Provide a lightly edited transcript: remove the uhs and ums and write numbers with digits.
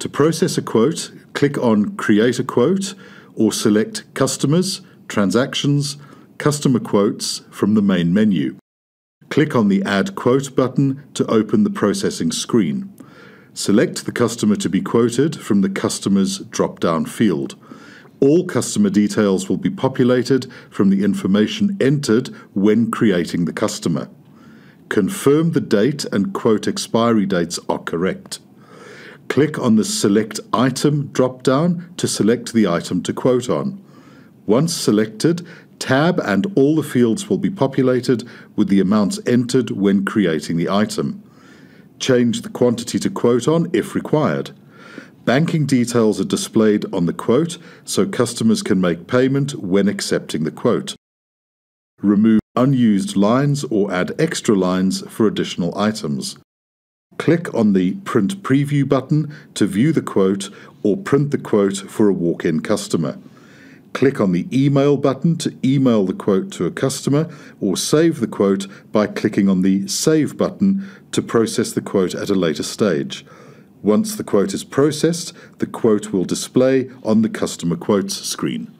To process a quote, click on Create a Quote or select Customers, Transactions, Customer Quotes from the main menu. Click on the Add Quote button to open the processing screen. Select the customer to be quoted from the Customers drop-down field. All customer details will be populated from the information entered when creating the customer. Confirm the date and quote expiry dates are correct. Click on the Select Item drop-down to select the item to quote on. Once selected, tab and all the fields will be populated with the amounts entered when creating the item. Change the quantity to quote on if required. Banking details are displayed on the quote so customers can make payment when accepting the quote. Remove unused lines or add extra lines for additional items. Click on the Print Preview button to view the quote or print the quote for a walk-in customer. Click on the Email button to email the quote to a customer or save the quote by clicking on the Save button to process the quote at a later stage. Once the quote is processed, the quote will display on the Customer Quotes screen.